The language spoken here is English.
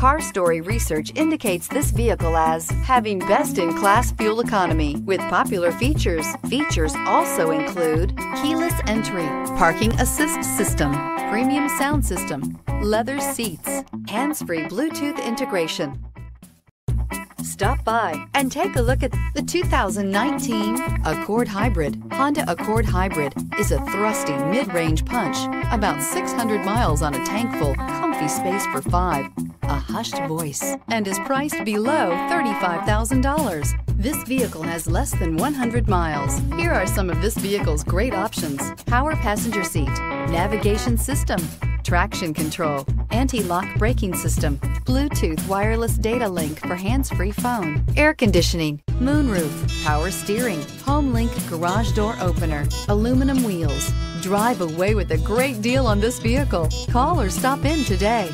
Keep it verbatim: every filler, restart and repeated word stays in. Car Story research indicates this vehicle as having best-in-class fuel economy with popular features. Features also include keyless entry, parking assist system, premium sound system, leather seats, hands-free Bluetooth integration. Stop by and take a look at the two thousand nineteen Accord Hybrid. Honda Accord Hybrid is a thrusty mid-range punch, about six hundred miles on a tank full, comfy space for five, a hushed voice, and is priced below thirty-five thousand dollars. This vehicle has less than one hundred miles. Here are some of this vehicle's great options: power passenger seat, navigation system, traction control, anti-lock braking system, Bluetooth wireless data link for hands-free phone, air conditioning, moonroof, power steering, home link garage door opener, aluminum wheels. Drive away with a great deal on this vehicle. Call or stop in today.